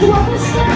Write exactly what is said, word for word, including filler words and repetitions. You understand?